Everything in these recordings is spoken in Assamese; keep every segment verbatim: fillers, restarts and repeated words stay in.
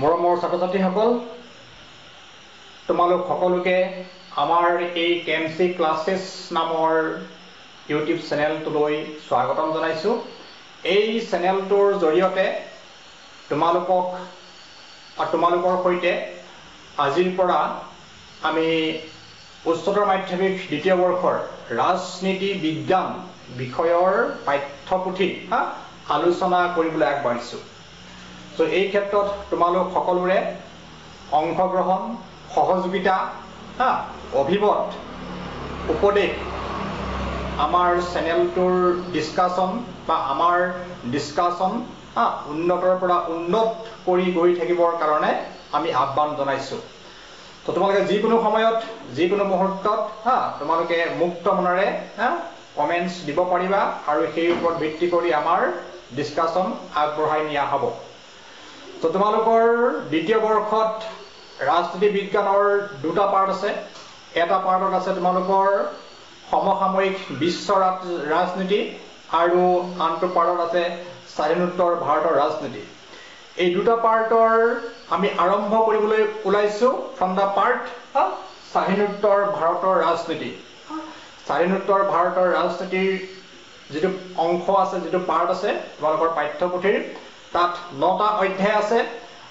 মৰমৰ ছাত্ৰছাত্ৰীসকল তোমালোক সকলোকে আমাৰ এই কেএমচি ক্লাসেস নামৰ ইউটিউব চেনেলটোলৈ স্বাগতম জনাইছো। এই চেনেলটোৰ জৰিয়তে তোমালোকক আৰু তোমালোকৰ সৈতে আজিৰ পৰা আমি উচ্চতৰ মাধ্যমিক দ্বিতীয় বৰ্ষৰ ৰাজনীতি বিজ্ঞান বিষয়ৰ পাঠ্যপুথি আলোচনা কৰিবলৈ আগবাঢ়িছো। So, এই ক্ষেত্ৰত তোমালোক সকলোৰে অংশগ্ৰহণ সহযোগিতা হা অভিমত উপদেশ আমাৰ চেনেলটোৰ ডিসকাশন বা আমাৰ ডিসকাশন হা উন্নতৰ পৰা উন্নত কৰি গৈ থাকিবৰ কাৰণে আমি আহ্বান জনাইছো। তো তোমালোকে যিকোনো সময়ত যিকোনো মুহূৰ্তত হা তোমালোকে মুক্ত মনেৰে হা কমেন্টস দিব পাৰিবা আৰু সেই ওপৰত ভিত্তি কৰি আমাৰ ডিসকাশন আগবঢ়াই নিয়া হ'ব। তো তোমালোকৰ দ্বিতীয় বৰ্ষত ৰাজনীতি বিজ্ঞানৰ দুটা পাৰ্ট আছে। এটা পাৰ্টত আছে তোমালোকৰ সমসাময়িক বিশ্ব ৰাজনীতি আৰু আনটো পাৰ্টত আছে স্বাধীনোত্তৰ ভাৰতৰ ৰাজনীতি। এই দুটা পাৰ্টৰ আমি আৰম্ভ কৰিবলৈ ওলাইছো ফ্ৰম দা পাৰ্ট স্বাধীনোত্তৰ ভাৰতৰ ৰাজনীতি। স্বাধীনোত্তৰ ভাৰতৰ ৰাজনীতিৰ যেটো অংশ আছে যেটো পাৰ্ট আছে তোমালোকৰ পাঠ্যপুথিৰ তাত নটা অধ্যায় আছে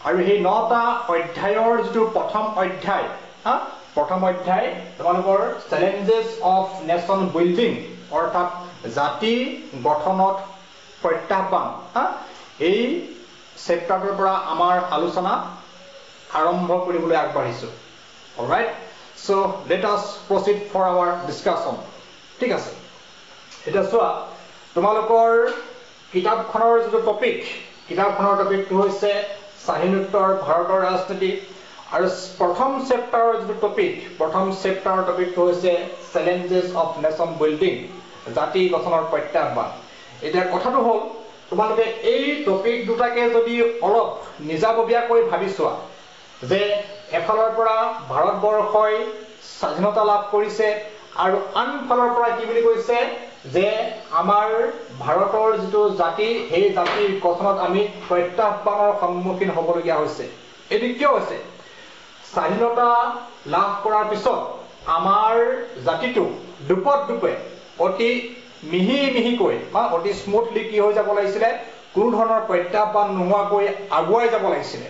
আৰু এই নটা অধ্যায়ৰ যেটো প্ৰথম অধ্যায় হা প্ৰথম অধ্যায় তোমালোকৰ চ্যালেঞ্জেস অফ নেশন বিল্ডিং অৰ্থাৎ জাতি গঠনত প্ৰত্যাহ্বান হা এই চেপ্টাৰৰ পৰা আমাৰ আলোচনা আৰম্ভ কৰিবলৈ আগবাঢ়িছো। Alright, so let us proceed for our discussion. ঠিক আছে, এটা চোৱা তোমালোকৰ কিতাপখনৰ যেটো টপিক কিতাপখনৰ টপিকটো হৈছে স্বাধীনোত্তৰ ভাৰতৰ ৰাজনীতি আৰু প্ৰথম চেপ্টাৰৰ যেটো টপিক প্ৰথম চেপ্টাৰৰ টপিকটো হৈছে চ্যালেঞ্জেস অফ নেশন বিল্ডিং জাতি গঠনৰ প্ৰত্যাহ্বান। এটা কথাটো হ'ল তোমালোকে এই টপিক দুটাকে যদি অলপ নিজাববীয়াকৈ ভাবিছোৱা যে এফালৰ পৰা ভাৰতবৰ্ষই স্বাধীনতা লাভ কৰিছে আৰু আনফালৰ পৰা কি বুলি কৈছে যে আমাৰ ভাৰতৰ যেটো জাতি এই জাতিৰ গঠনত আমি প্ৰত্যাহ্বানৰ সন্মুখীন হ'বলগীয়া হৈছে। এটো কিয় হৈছে? স্বাধীনতা লাভ কৰাৰ পিছত আমাৰ জাতিটো দুপদ দুপে অতি মিহি মিহিকৈ বা অতি স্মুথলি কি হৈ যাব লাগিছিলে, কোনো ধৰণৰ প্ৰত্যাহ্বান নোহোৱাকৈ আগুৱাই যাব লাগিছিলে।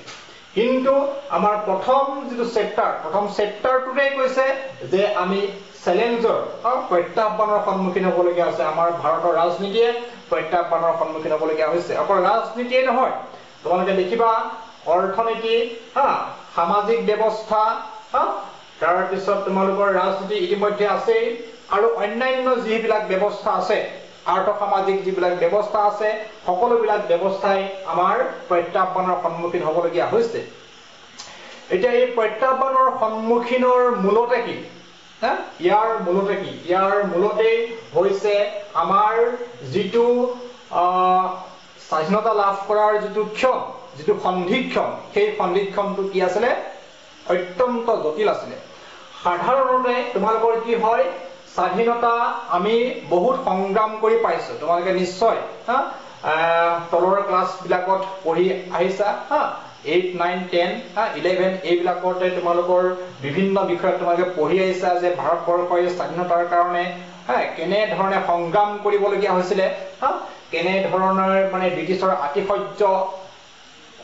কিন্তু আমাৰ প্ৰথম যেটো চেপ্টাৰ প্ৰথম চেপ্টাৰটোতেই কৈছে যে আমি চ্যালেঞ্জৰ প্ৰত্যাহ্বানৰ সন্মুখীন হ'বলগীয়া হৈছে। আমাৰ ভাৰতৰ ৰাজনীতিয়ে প্ৰত্যাহ্বানৰ সন্মুখীন হ'বলগীয়া হৈছে। অকল ৰাজনীতিয়ে নহয়, তোমালোকে দেখিবা অৰ্থনীতি হা সামাজিক ব্যৱস্থা হা তাৰপিছত তোমালোকৰ ৰাজনীতি ইতিমধ্যে আছেই আৰু অন্যান্য যিবিলাক ব্যৱস্থা আছে আৰ্থসামাজিক যিবিলাক ব্যৱস্থা আছে সকলোবিলাক ব্যৱস্থাই আমাৰ প্ৰত্যাহ্বানৰ সন্মুখীন হ'বলগীয়া হৈছে। এতিয়া এই প্ৰত্যাহ্বানৰ সন্মুখীনৰ মূলতে কি হ্যাঁ ইয়াৰ মূলতে কি ইয়াৰ মূলতে হৈছে আমাৰ যেটো স্বাধীনতা লাভ কৰাৰ যেটো ক্ষণ যেটো সন্ধিক্ষণ সেই সন্ধিক্ষণটো কি আছিলে, অত্যন্ত জটিল আছিলে। সাধাৰণতে তোমালোকৰ কি হয়, স্বাধীনতা আমি বহুত সংগ্ৰাম কৰি পাইছো। তোমালোকে নিশ্চয় হা তলৰ ক্লাছবিলাকত পঢ়ি আহিছা হা এইট নাইন টেন হা ইলেভেন এইবিলাকতে তোমালোকৰ বিভিন্ন বিষয়ত তোমালোকে পঢ়ি আহিছা যে ভাৰতবৰ্ষই স্বাধীনতাৰ কাৰণে হা কেনেধৰণে সংগ্ৰাম কৰিবলগীয়া হৈছিলে, হা কেনেধৰণৰ মানে ব্ৰিটিছৰ আতিশয্য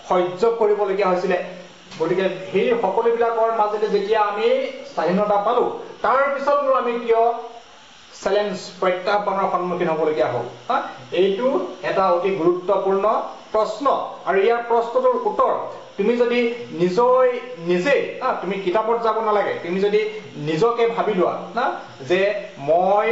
সহ্য কৰিবলগীয়া হৈছিলে। গতিকে সেই সকলোবিলাকৰ মাজতে যেতিয়া আমি স্বাধীনতা পালো তাৰ পিছতো আমি কিয় চ্যালেঞ্জ প্ৰত্যাহ্বানৰ সন্মুখীন হ'বলগীয়া হ'ল, হা এইটো এটা অতি গুৰুত্বপূৰ্ণ প্ৰশ্ন। আৰু ইয়াৰ প্ৰশ্নটোৰ উত্তৰ তুমি যদি নিজই নিজে হা তুমি কিতাপত যাব নালাগে, তুমি যদি নিজকে ভাবি লোৱা না যে মই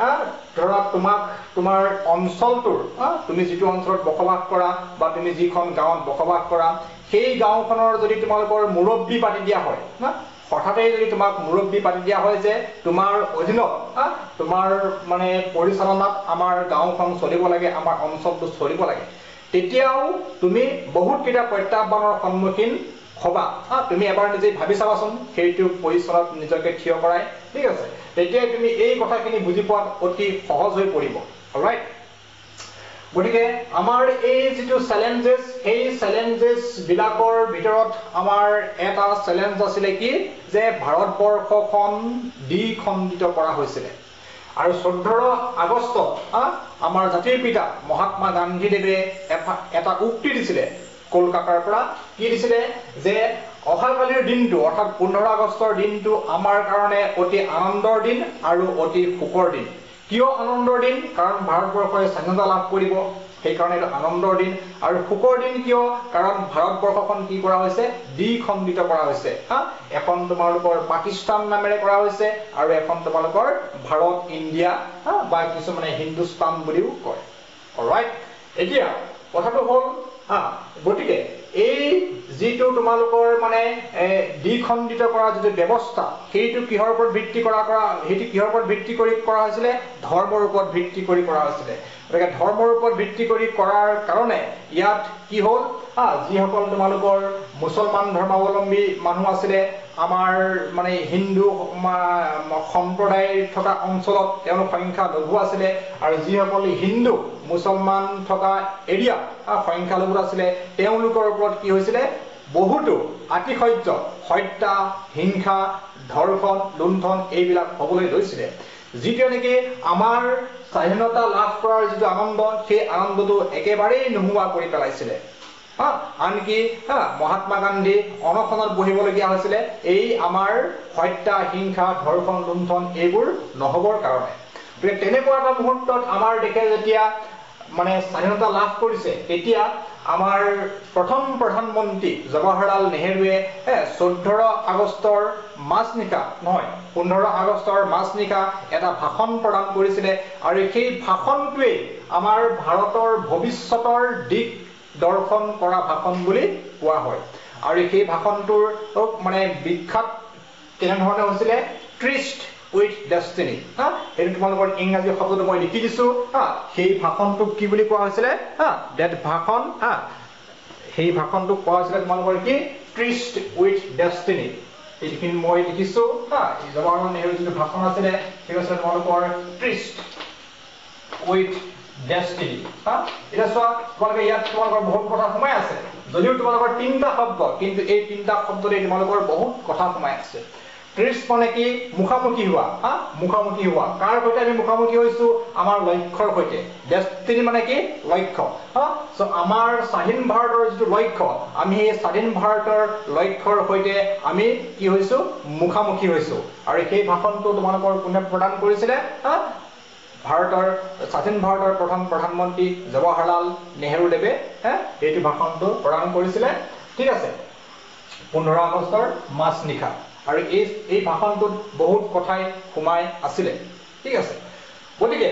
হা ধৰা তোমাক তোমাৰ অঞ্চলটোৰ হা তুমি যিটো অঞ্চলত বসবাস কৰা বা তুমি যিখন গাঁৱত বসবাস কৰা সেই গাঁওখনৰ যদি তোমালোকৰ মুৰব্বী পাতি দিয়া হয় না হঠাতে যদি তোমাক মুৰব্বী পাতি দিয়া হয় যে তোমাৰ অধীনত হা তোমাৰ মানে পৰিচালনাত আমাৰ গাঁওখন চলিব লাগে আমাৰ অঞ্চলটো চলিব লাগে, তেতিয়াও তুমি বহুত কেইটা প্ৰত্যাহ্বানৰ সন্মুখীন হ'বা। হা তুমি এবাৰ নিজে ভাবি চাবাচোন সেইটো পৰিচলত নিজকে থিয় কৰাই। ঠিক আছে, তেতিয়াই তুমি এই কথাখিনি বুজি পোৱাত অতি সহজ হৈ পৰিব। অলৰাইট, গতিকে আমাৰ এই যেটো চ্যালেঞ্জেস এই চ্যালেঞ্জেস বিলাকৰ ভিতৰত আমাৰ এটা চ্যালেঞ্জ আছিলে কি যে ভাৰতবৰ্ষখন দ্বিখণ্ডিত কৰা হৈছিল আৰু চৈধ্য আগষ্ট আমাৰ জাতিৰ পিতা মহাত্মা গান্ধী দেৱে এটা উক্তি দিছিলে কলকাতাৰ পৰা কি দিছিলে যে অহাকালিৰ দিনটো অৰ্থাৎ পোন্ধৰ আগষ্টৰ দিনটো আমাৰ কাৰণে অতি আনন্দৰ দিন আৰু অতি সুখৰ দিন কিয় আনন্দৰ দিন কাৰণ ভাৰতবৰ্ষয়ে স্বাধীনতা লাভ কৰিব সেই কাৰণে আনন্দৰ দিন আৰু সুখৰ দিন কিয় কাৰণ ভাৰতবৰ্ষখন কি কৰা হৈছে দ্বিখণ্ডিত কৰা হৈছে এখন তোমালোকৰ পাকিস্তান নামেৰে কৰা হৈছে আৰু এখন তোমালোকৰ ভাৰত ইন্ডিয়া বা কিছু মানে হিন্দুস্তান বুলিও কয় অলৰাইট এতিয়া কথাটো হ'ল হ্যাঁ গটিকে এই যেটো তোমালোকৰ মানে দ্বিখণ্ডিত কৰা যে ব্যৱস্থা সেইটো কিহৰ ওপৰত ভিত্তি কৰা কৰা হেটি কিহৰ ওপৰত ভিত্তি কৰি কৰা হৈছিল ধৰ্মৰ ওপৰত ভিত্তি কৰি কৰা হৈছিল মানে ধৰ্মৰ ওপৰত ভিত্তি কৰি কৰাৰ কাৰণে ইয়াত কি হ'ল হ্যাঁ যিসকল তোমালোকৰ মুছলমান ধৰ্মাৱলম্বী মানুহ আছিল আমাৰ মানে হিন্দু সম্প্ৰদায়ৰ থকা অঞ্চলত তেওঁলোক সংখ্যা লঘু আছিল আৰু যিসকল হিন্দু মুছলমান থকা এৰিয়া সংখ্যা লঘু আছিল তেওঁলোকৰ ওপৰত কি হৈছিল বহুতো আতিশয্য হত্যা হিংসা ধৰ্ষণ লুণ্ঠন এইবিলাক হ'বলৈ লৈছিল যিটো নেকি আমাৰ স্বাধীনতা লাভ কৰাৰ যেটো আনন্দ সেই আনন্দটো একেবাৰে নোহোৱা কৰি পেলাইছিল হ্যাঁ আনকি হ্যাঁ মহাত্মা গান্ধী অনশনত বহিবলগীয়া হৈছিল এই আমাৰ হত্যা হিংসা ধৰ্ষণ লুণ্ঠন এইবোৰ নহবৰ কাৰণে প্ৰে তেনেকুৱা এটা মুহূৰ্তত আমাৰ দেখে যেতিয়া মানে স্বাধীনতা লাভ কৰিছে তেতিয়া আমাৰ প্ৰথম প্ৰধানমন্ত্ৰী জৱাহৰলাল নেহৰুৱে চৈধ্য আগষ্টৰ মাছনিকা নহয় পোন্ধৰ আগষ্টৰ মাছনিকা এটা ভাষণ প্ৰদান কৰিছিল আৰু সেই ভাষণটোৱে আমাৰ ভাৰতৰ ভৱিষ্যতৰ দিক দৰ্শন কৰা ভাষণ বুলি কোৱা হয় আৰু সেই ভাষণটোৰ মানে বিখ্যাত কেনে ধৰণে হৈছিল ট্ৰিষ্ট উইথ ডেস্টিনি হ্যাঁ এটো তোমালোকৰ ইংৰাজী শব্দটো মই লিখি দিছো হ্যাঁ সেই ভাষণটো কি বুলি কোৱা হৈছিল হ্যাঁ দ্যাট ভাষণ হ্যাঁ সেই ভাষণটো কোৱা হৈছিল তোমালোকৰ কি ট্ৰিষ্ট উইথ ডেস্টিনি এইখিনি মই লিখিছো হ্যাঁ জৱাহৰলাল নেহৰুৰ যে ভাষণ আছিল সেই আছিল তোমালোকৰ ট্ৰিষ্ট উইথ ডেস্টিনি হ্যাঁ এটা সো তোমালোকৰ ইয়াত তোমালোকৰ বহুত কথা সোমাই আছে যদিও তোমালোকৰ তিনটা শব্দ কিন্তু এই তিনটা শব্দৰে তোমালোকৰ বহুত কথা সোমাই আছে ট্ৰিষ্ট মানে কি মুখামুখি হোৱা হ্যাঁ মুখামুখি হোৱা কাৰ সৈতে আমি মুখামুখি হৈছো আমাৰ লক্ষ্যৰ সৈতে ডেস্টিনি মানে কি লক্ষ্য হ্যাঁ সো আমাৰ স্বাধীন ভাৰতৰ যে লক্ষ্য আমি এই স্বাধীন ভাৰতৰ লক্ষ্যৰ সৈতে আমি কি হৈছো মুখামুখি হৈছো আৰু সেই ভাষণটো তোমালোকৰ কোনে প্ৰদান কৰিছিল হ্যাঁ ভাৰতৰ স্বাধীন ভাৰতৰ প্ৰথম প্ৰধানমন্ত্ৰী জৱাহৰলাল নেহৰু দেৱে হ্যাঁ এই ভাষণটো প্ৰদান কৰিছিল ঠিক আছে পোন্ধৰ আগষ্টৰ মাছনিকা আর এই এই ভাষণটোত বহুত কথাই ঘুমাই আছিল ঠিক আছে গতিকে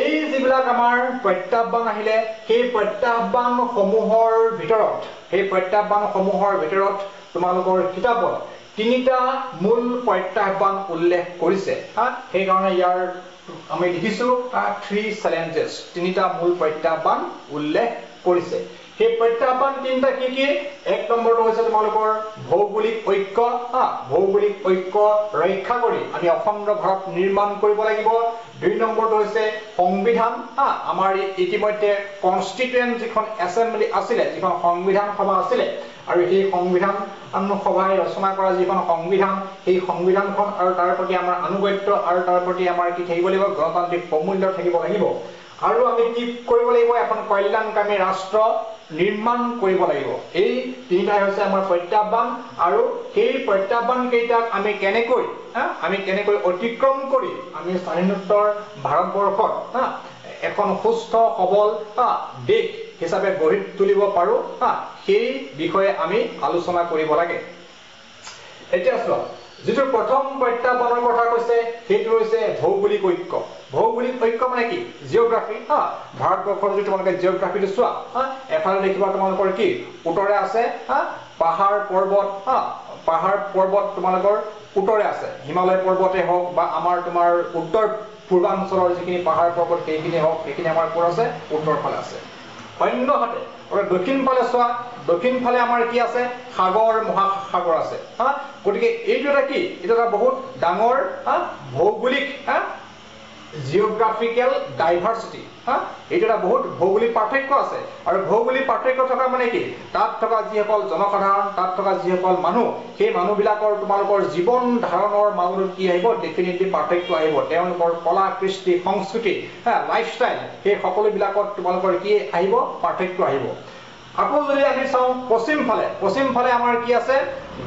এই যেবিলাক আমাৰ প্ৰত্যাহ্বান আহিলে সেই প্ৰত্যাহ্বান সমূহৰ ভিতৰত সেই প্ৰত্যাহ্বান সমূহৰ ভিতৰত তোমালোকৰ কিতাপত তিনিটা মূল প্ৰত্যাহ্বান উল্লেখ কৰিছে হ্যাঁ সেই কাৰণে ইয়াৰ আমি লিখিছো থ্ৰী চ্যালেঞ্জেস তিনিটা মূল প্ৰত্যাহ্বান উল্লেখ কৰিছে সেই প্ৰত্যাহ্বান তিনটা কি কি এক নম্বৰটো হৈছে তোমালোকৰ ভৌগোলিক ঐক্য হ্যাঁ ভৌগোলিক ঐক্য ৰক্ষা কৰি আমি অখণ্ড ভাৰত নিৰ্মাণ কৰিব লাগিব দুই নম্বৰটো হৈছে সংবিধান হ্যাঁ আমাৰ ইতিমধ্যে কনস্টিটিউয়েন্ট যিখন এসেম্বলি আছিল যিখন সংবিধান সভা আছিল আৰু এই সংবিধান অন্য সভাই ৰচনা কৰা যিখন সংবিধান সেই সংবিধানখন আৰু তাৰ প্ৰতি আমাৰ অনুগত্য আৰু তাৰ প্ৰতি আমাৰ কি থাকিব লাগিব গণতান্ত্ৰিক প্ৰমূল্য থাকিব লাগিব আৰু আমি কি কৰিব লাগিব এখন কল্যাণকামী ৰাষ্ট্ৰ নিৰ্মাণ কৰিব লাগিব এই তিনটা হৈছে আমাৰ প্ৰত্যাহ্বান আৰু এই প্ৰত্যাহ্বান কেইটাক আমি কেনেকৈ আমি কেনেকৈ অতিক্ৰম কৰি আমি স্বাধীনতাৰ ভাৰতবৰ্ষত এখন সুস্থ সবল দেশ হিচাপে গঢ়ি তুলিব পাৰো সেই বিষয়ে আমি আলোচনা কৰিব লাগে এতিয়া চোৱা যেটো প্ৰথম প্ৰত্যাহ্বানৰ কথা কৈছে সেইটো হৈছে ভৌগোলিক ঐক্য ভৌগোলিক ঐক্য মানে কি জিওগ্ৰাফি হ্যাঁ ভাৰতবৰ্ষৰ যে তোমালোকে জিওগ্ৰাফিটো চোৱা হ্যাঁ এফালে দেখিবা তোমালোকৰ কি উত্তৰে আছে হ্যাঁ পাহাৰ পৰ্বত হ্যাঁ পাহাৰ পৰ্বত তোমালোকৰ উত্তৰে আছে হিমালয় পৰ্বতে হওক বা আমাৰ তোমাৰ উত্তৰ পূৰ্বাঞ্চলৰ যিখিনি পাহাৰ পৰ্বত সেইখিনি হওক সেইখিনি আমাৰ পৰ আছে উত্তৰ ফালে আছে অন্যহাতে আৰু দক্ষিণ ফালে চোৱা দক্ষিণ ফালে আমাৰ কি আছে সাগৰ মহাসাগৰ আছে হ্যাঁ গতিকে এইটো এটা কি এটা বহুত ডাঙৰ ভৌগোলিক জিওগ্রাফিক্যাল ডাইভার্সিটি হ্যাঁ এটা একটা বহুত ভৌগোলিক পার্থক্য আছে আর ভৌগোলিক পার্থক্য থকা মানে কি তাত থকা যিসকল জনসাধারণ তাত থকা যিসকল মানুহ সেই মানুহবিলাকৰ তোমালোকৰ জীৱন ধাৰণৰ মানদণ্ড কি আহিব ডেফিনেটলি পাৰ্থক্য আহিব তেওঁলোকৰ কলা কৃষ্টি সংস্কৃতি হ্যাঁ লাইফস্টাইল সেই সকলোবিলাকত তোমালোকৰ কি আহিব পাৰ্থক্য আহিব আকৌ যদি আমি চাওঁ পশ্চিম ফালে পশ্চিম ফালে আমাৰ কি আছে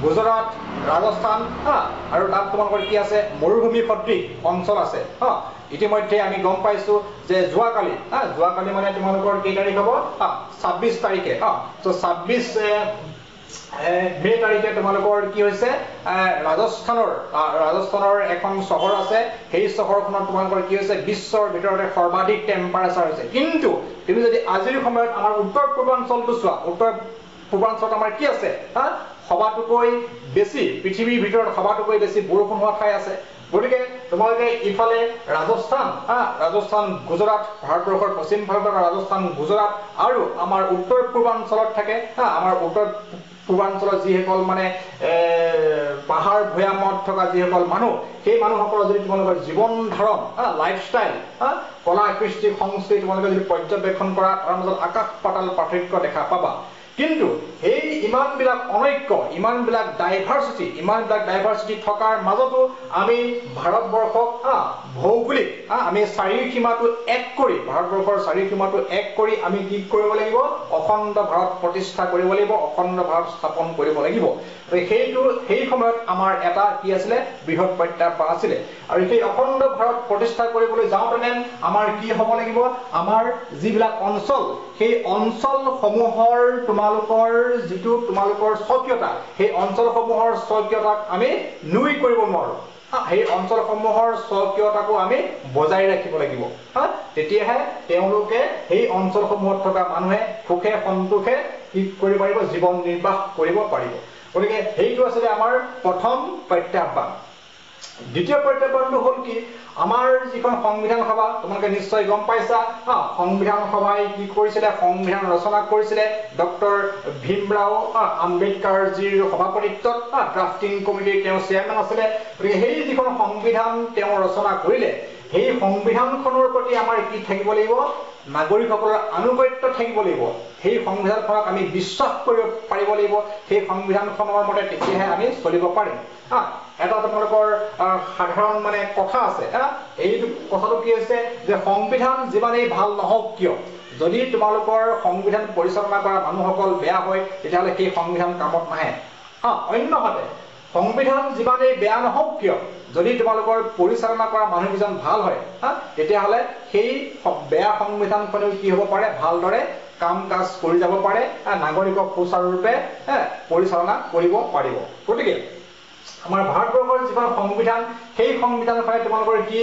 গুজৰাট ৰাজস্থান হ্যাঁ আৰু তাত তোমালোকৰ কি আছে মৰুভূমি সদৃশ অঞ্চল আছে হ্যাঁ ইতিমধ্যে আমি গম পাইছো যে জুৱাকালি হ্যাঁ জুৱাকালি মানে তোমালোকৰ কি তাৰিখ হ'ব হ্যাঁ ছাব্বিশ তাৰিখে হ্যাঁ তো ছাব্বিশ মে তাৰিখে তোমালোকৰ কি হৈছে ৰাজস্থানৰ ৰাজস্থানৰ এখন চহৰ আছে সেই চহৰখনত তোমালোকৰ কি হৈছে বিশ্বৰ ভিতৰতে সৰ্বাধিক টেম্পাৰেচাৰ হৈছে কিন্তু তুমি যদি আজিৰ সময়ত আমাৰ উত্তৰ পূৰ্বাঞ্চলটো চোৱা উত্তৰ পূৰ্বাঞ্চলত আমাৰ কি আছে হ্যাঁ সবাতকৈ বেছি পৃথিৱীৰ ভিতৰত সবাতকৈ বেছি বৰষুণ হোৱা ঠাই আছে গটিকে তোমালোকে ইফালে ৰাজস্থান হ্যাঁ ৰাজস্থান গুজৰাট ভাৰতবৰ্ষৰ পশ্চিম ভাৰতৰ ৰাজস্থান গুজৰাট আৰু আমাৰ উত্তৰ পূৰ্বাঞ্চলত থাকে হ্যাঁ আমাৰ উত্তৰ পূৰ্বাঞ্চলৰ যিসকল মানে পাহাৰ ভয়ামত থকা যিসকল মানুহ সেই মানুহসকলৰ যদি তোমালোকৰ জীৱন ধাৰণ হ্যাঁ লাইফস্টাইল হ্যাঁ কলা কৃষ্টি সংস্কৃতি তোমালোকে যদি পৰ্যবেক্ষণ কৰা তাৰ মাজত আকাশ পাতাল পাৰ্থক্য দেখা পাবা কিন্তু এই ইমান বিলাক অনৈক্য ইমান বিলাক ডাইভাৰ্সিটি ইমান বিলাক ডাইভাৰ্সিটি থকাৰ মাজতো আমি ভাৰতবৰ্ষক ভৌগোলিক আমি শাৰীৰিক সীমাটো এক কৰি ভাৰতবৰ্ষৰ শাৰীৰিক সীমাটো এক কৰি আমি কি কৰিব লাগিব অখণ্ড ভাৰত প্ৰতিষ্ঠা কৰিব লাগিব অখণ্ড ভাৰত স্থাপন কৰিব লাগিব আৰু সেইটো সেই সময়ত আমাৰ এটা কি আছিল বৃহৎ প্ৰত্যাহ্বান আছিল আৰু সেই অখণ্ড ভাৰত প্ৰতিষ্ঠা কৰিবলৈ যাওঁতে আমাৰ কি হ'ব লাগিব আমাৰ যিবিলাক অঞ্চল সেই অঞ্চলসমূহৰ তোমালোকৰ যিটো তোমালোকৰ স্বকীয়তা সেই অঞ্চলসমূহৰ স্বকীয়তাক আমি নুই কৰিব নোৱাৰো এই অঞ্চলসমূহৰ স্বকীয়তাকো আমি বজাই ৰাখিব লাগিব হ্যাঁ তেতিয়াহে তেওঁলোকে এই অঞ্চলসমূহত থকা মানুহে সুখে সন্তোষে কি কৰিব পাৰিব জীৱন নিৰ্বাহ কৰিব পাৰিব গতিকে সেইটো আছিল আমাৰ প্ৰথম প্ৰত্যাহ্বান দ্বিতীয় প্ৰত্যাহ্বানটো হ'ল কি আমাৰ যিখন সংবিধান সভা তোমালোকে নিশ্চয় গম পাইছা হ্যাঁ সংবিধান সভাই কি কৰিছিল সংবিধান ৰচনা কৰিছিল ডক্টৰ ভীমৰাও আম্বেদকাৰ জিৰ সভাপতিত্বত ড্ৰাফটিং কমিটিৰ তেওঁ চেয়াৰম্যান আছিল সেই যিখন সংবিধান তেওঁ ৰচনা কৰিলে সেই সংবিধানখনৰ প্ৰতি আমাৰ কি থাকিব লাগিব নাগৰিকসকলৰ আনুগত্য থাকিব লাগিব সেই সংবিধানখনক আমি বিশ্বাস কৰিব পাৰিব লাগিব সেই সংবিধানখনৰ মতে তেতিয়াহে আমি চলিব পাৰিম হ্যাঁ এটা তোমালোকৰ সাধাৰণ মানে কথা আছে হ্যাঁ এই কথাটো কি হৈছে যে সংবিধান যিমানেই ভাল নহওক কিয় যদি তোমালোকৰ সংবিধান পৰিচালনা কৰা মানুহসকল বেয়া হয় তেতিয়াহলে সেই সংবিধান কামত নাহে হ্যাঁ অন্যহাতে সংবিধান যিমানেই বেয়া নহওক কিয় যদি তোমালোকৰ পৰিচালনা কৰা মানুহজন ভাল হয় হ্যাঁ তেতিয়াহলে সেই বেয়া সংবিধানখনো কি হ'ব পাৰে ভালদৰে কাম কাজ কৰি যাব পাৰে নাগৰিকক সুচাৰুৰূপে পৰিচালনা কৰিব পাৰিব গটিকে আমাৰ ভাৰতবৰ্ষৰ যিখন সংবিধান সেই সংবিধানখনে তোমালোকৰ কি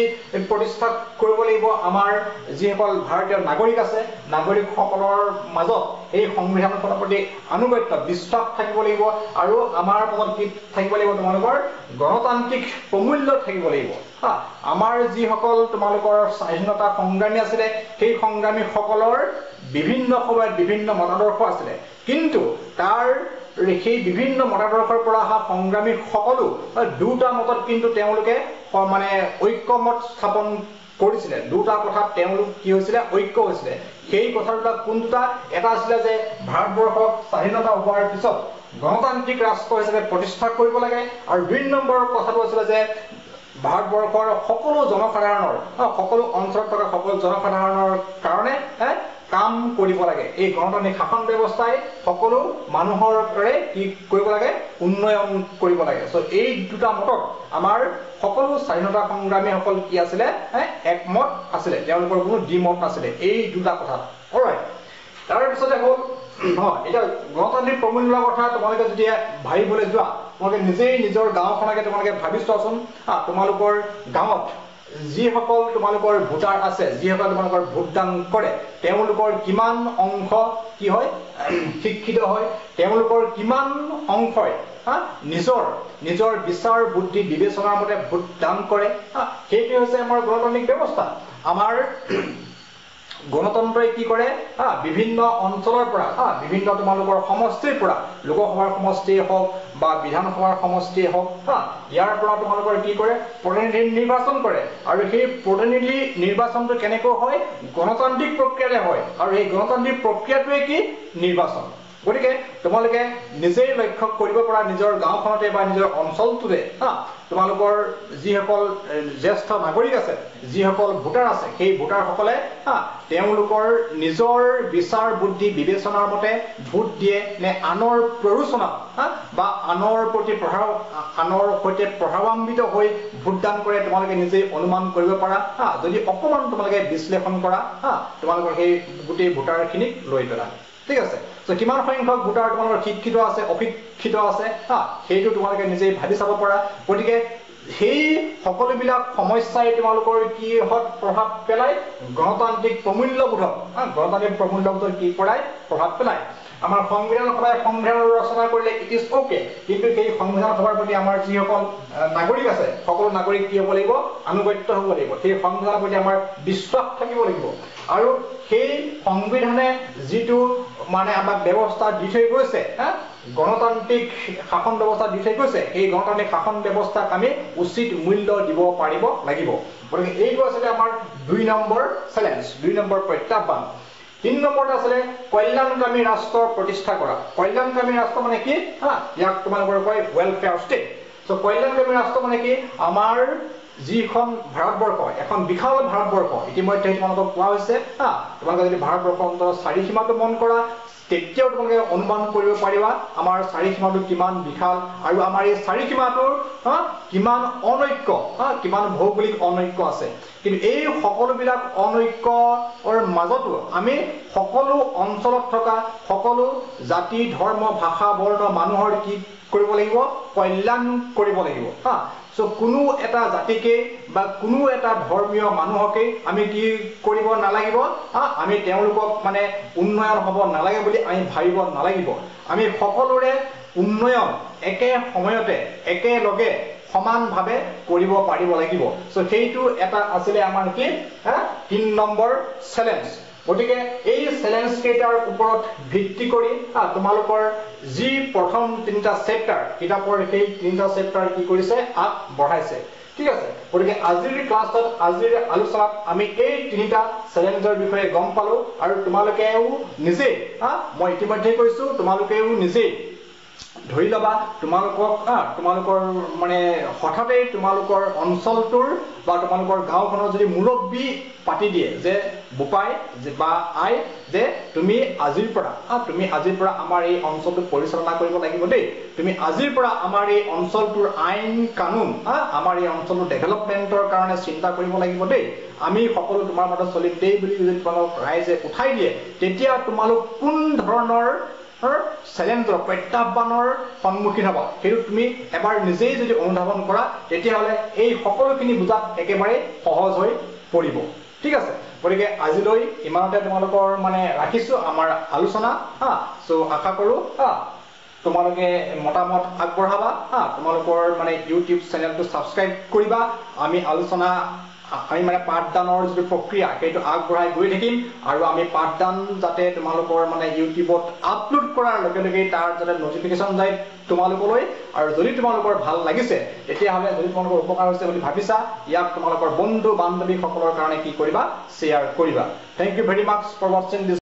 প্ৰতিষ্ঠা কৰিব লাগিব আমাৰ যিসকল ভাৰতীয় নাগৰিক আছে নাগৰিকসকলৰ মাজত এই সংবিধানখনৰ প্ৰতি আনুগত্য বিশ্বাস থাকিব লাগিব আৰু আমাৰ মনত কি থাকিব লাগিব তোমালোকৰ গণতান্ত্ৰিক প্ৰমূল্য থাকিব লাগিব হ্যাঁ আমাৰ যিসকল তোমালোকৰ স্বাধীনতা সংগ্ৰামী আছিল সেই সংগ্ৰামীসকলৰ বিভিন্ন সময়ত বিভিন্ন মতাদৰ্শ আছিল কিন্তু তাৰ সেই বিভিন্ন মতাদৰ্শৰ পৰা সংগ্ৰামী সকলো দুটা মতত কিন্তু তেওঁলোকে মানে ঐক্যমত স্থাপন কৰিছিল দুটা কথা তেওঁলোক কি হৈছিল ঐক্য হৈছিল সেই কথাটা কোনটা এটা আছিল যে ভাৰতবৰ্ষক স্বাধীনতা হোৱাৰ পিছত গণতান্ত্ৰিক ৰাষ্ট্ৰ হিচাপে প্ৰতিষ্ঠা কৰিব লাগে আৰু দুই নম্বৰ কথাটো আছিল যে ভাৰতবৰ্ষৰ সকলো জনসাধাৰণৰ সকলো অঞ্চলত থকা সকলো জনসাধাৰণৰ কাৰণে কাম কৰিব লাগে এই গণতান্ত্ৰিক শাসন ব্যৱস্থাই সকলো মানুহৰ বাবে কি কৰিব লাগে উন্নয়ন কৰিব লাগে সো এই দুটা মতক আমাৰ সকলো স্বাধীনতা সংগ্ৰামীসকল কি আছিল একমত আছিল তেওঁলোকৰ কোনো দ্বিমত নাছিল এই দুটা কথা অলৰাইট তাৰ পিছতে হ'ল হয় এটা গণতান্ত্ৰিক প্ৰমূল্যৰ কথা তোমালোকে যদি ভাবিবলৈ যোৱা তোমালোকে নিজেই নিজৰ গাঁওখনকে তোমালোকে ভাবি চোৱাচোন তোমালোকৰ গাঁৱত যিসকল তোমালোকৰ ভোটাৰ আছে যিসকল তোমালোকৰ ভোটদান কৰে তেওঁলোকৰ কিমান অংশ কি হয় শিক্ষিত হয় তেওঁলোকৰ কিমান অংশই হ্যাঁ নিজৰ নিজৰ বিচাৰ বুদ্ধি বিবেচনাৰ মতে ভোটদান কৰে হ্যাঁ সেইটো হৈছে আমাৰ গণতান্ত্ৰিক ব্যৱস্থা আমাৰ গণতন্ত্ৰই কি কৰে হ্যাঁ বিভিন্ন অঞ্চলৰ পৰা হ্যাঁ বিভিন্ন তোমালোকৰ সমষ্টিৰ পৰা লোকসভাৰ সমষ্টি হওক বা বিধানসভাৰ সমষ্টি হওক হ্যাঁ ইয়াৰ পৰা তোমালোকৰ কি কৰে প্ৰতিনিধি নিৰ্বাচন কৰে আৰু সেই প্ৰতিনিধি নিৰ্বাচনটো কেনেকৈ হয় গণতান্ত্ৰিক প্ৰক্ৰিয়াৰে হয় আৰু এই গণতান্ত্ৰিক প্ৰক্ৰিয়াটোৱে কি নিৰ্বাচন গৰিকে তোমালোকে নিজে লক্ষ্য কৰিব পৰা নিজৰ গাঁওখনতে বা নিজৰ অঞ্চলটোতে হা তোমালোকৰ যিসকল জ্যেষ্ঠ নাগৰিক আছে যিসকল ভোটাৰ আছে সেই ভোটাৰ সকলে হা তেওঁলোকৰ নিজৰ বিচাৰ বুদ্ধি বিবেচনাৰ মতে ভোট দিয়ে নে আনৰ প্ৰৰোচনা হা বা আনৰ প্ৰতি প্ৰভাৱ আনৰ প্ৰতি প্ৰভাৱান্বিত হৈ ভোটদান কৰে তোমালোকে নিজে অনুমান কৰিব পৰা হা যদি অকমান তোমালোকে বিশ্লেষণ কৰা হা তোমালোকৰ সেই গুটি ভোটাৰখিনি লৈ পেলা ঠিক আছে সো কিমান সংখ্যক ভোটাৰ তোমালোকৰ শিক্ষিত আছে অশিক্ষিত আছে হা সেইটো তোমালোকে নিজে ভাবি চাব পৰা গটিকে সেই সকলোবিলাক সমস্যাই তোমালোকৰ কি হত প্ৰভাৱ পেলাই গণতান্ত্ৰিক প্ৰমূল্যবোধক হা গণতান্ত্ৰিক প্ৰমূল্যবোধৰ কি পৰাই প্ৰভাৱ পেলাই আমাৰ সংবিধান সভায় সংবিধান ৰচনা কৰিলে ইট ইজ ওকে কিন্তু সেই সংবিধান সভাৰ প্ৰতি আমাৰ যিসকল নাগৰিক আছে সকলো নাগৰিক কি হ'ব লাগিব অনুগত্য হ'ব লাগিব সেই সংবিধানৰ প্ৰতি আমাৰ বিশ্বাস থাকিব লাগিব আৰু সেই সংবিধানে যেটো মানে আমাক ব্যৱস্থা দি থৈ গৈছে হ্যাঁ গণতান্ত্ৰিক শাসন ব্যৱস্থা দি থৈ গৈছে এই গণতান্ত্ৰিক শাসন ব্যৱস্থাক আমি উচিত মূল্য দিব পাৰিব লাগিব গতিকে এইটো আছে আমাৰ দুই নম্বৰ চ্যালেঞ্জ দুই নম্বৰ প্ৰত্যাহ্বান তিন নম্বৰটা আসলে কল্যাণকামী ৰাষ্ট্ৰ প্ৰতিষ্ঠা কৰা কল্যাণকামী ৰাষ্ট্ৰ মানে কি হ্যাঁ ইয়াক তোমালোকৰ কয় ওয়েলফেয়াৰ স্টেট সো কল্যাণকামী ৰাষ্ট্ৰ মানে কি আমাৰ যিখন ভাৰতবৰ্ষ এখন বিশাল ভাৰতবৰ্ষ ইতিমধ্যে তোমালোকক কোৱা হৈছে হ্যাঁ তোমালোকে যদি ভাৰতবৰ্ষ অন্তৰ চাৰি সীমাটো মন কৰা তেতিয়াও তোমালোকে অনুমান কৰিব পাৰিবা আমাৰ চাৰি সীমাটো কিমান বিশাল আৰু আমাৰ এই চাৰি সীমাটোৰ হ্যাঁ কিমান অনৈক্য হ্যাঁ কিমান ভৌগোলিক অনৈক্য আছে কিন্তু এই সকলোবিলাক অনৈক্যৰ মাজতো আমি সকলো অঞ্চলত থকা সকলো জাতি ধৰ্ম ভাষা বৰ্ণ মানুহৰ কি কৰিব লাগিব কল্যাণ কৰিব লাগিব হ্যাঁ সো কোনো এটা জাতিকে বা কোনো এটা ধৰ্মীয় মানুহকে আমি কি কৰিব নালাগিব হ্যাঁ আমি তেওঁলোকক মানে উন্নয়ন হ'ব নালাগে বুলি আমি ভাবিব নালাগিব আমি সকলোৰে উন্নয়ন একে সময়তে একে লগে সমানভাৱে কৰিব পাৰিব লাগিব সো সেইটো এটা আছিল আমাৰ কি হ্যাঁ তিন নম্বৰ চ্যালেঞ্জ গটিকে এই চ্যালেঞ্জ কেটাৰ ওপৰত ভিত্তি কৰি তোমালোকৰ যি প্ৰথম তিনটা সেক্টৰ কিতাপৰ সেই তিনটা সেক্টৰ কি কৰিছে আপ বঢ়াইছে ঠিক আছে গটিকে আজিৰ ক্লাছত আজিৰ আলোচনাত আমি এই তিনটা চ্যালেঞ্জৰ বিষয়ে গম পালো আৰু তোমালোকেও নিজে মই ইতিমধ্যে কৈছো তোমালোকেও নিজে ধৰি লবা তোমালোকক তোমালোকৰ মানে হঠাতে তোমালোকৰ অঞ্চলটোৰ বা তোমালোকৰ গাঁওখনৰ যদি মূলবী পাতি দিয়ে যে বুপাই যে বা আই যে তুমি আজিৰ পৰা তুমি আজিৰ পৰা আমাৰ এই অঞ্চলটো পৰিচালনা কৰিব লাগিব দেই তুমি আজিৰ পৰা আমাৰ এই অঞ্চলটোৰ আইন কানুন আমাৰ এই অঞ্চলটোৰ ডেভেলপমেন্টৰ কাৰণে চিন্তা কৰিব লাগিব দেই আমি সকলো তোমাৰ মতে চলিম দেই বুলি যদি তোমালোক ৰাইজে উঠাই দিয়ে তেতিয়া তোমালোক কোন ধৰণৰ চ্যালেঞ্জৰ প্ৰত্যাহ্বানৰ সন্মুখীন হবা সেইটো তুমি এবাৰ নিজেই যদি অনুধাৱন কৰা তেতিয়াহলে এই সকলোখিনি বুজা একেবাৰে সহজ হৈ পৰিব ঠিক আছে গতিকে আজিলৈ ইমানতে তোমালোকৰ মানে ৰাখিছো আমাৰ আলোচনা হা সো আশা কৰো হা তোমালোকে মতামত আগবঢ়াবা হা তোমালোকৰ মানে ইউটিউব চেনেলটো সাবস্ক্ৰাইব কৰিবা আমি আলোচনা আমি মানে পাঠদানৰ যে প্ৰক্ৰিয়া সেইটো আগবঢ়াই গৈ থাকিম আৰু আমি পাঠদান যাতে তোমালোকৰ মানে ইউটিউবত আপলোড কৰাৰ লগে লগে তাৰ যাতে নটিফিকেশন যায় তোমালোকলৈ আৰু যদি তোমালোকৰ ভাল লাগিছে তেতিয়াহলে যদি তোমালোকৰ উপকাৰ হৈছে বুলি ভাবিছা ইয়াক তোমালোকৰ বন্ধু বান্ধৱী সকলৰ কাৰণে কি কৰিবা শেয়াৰ কৰিবা thank you very much for watching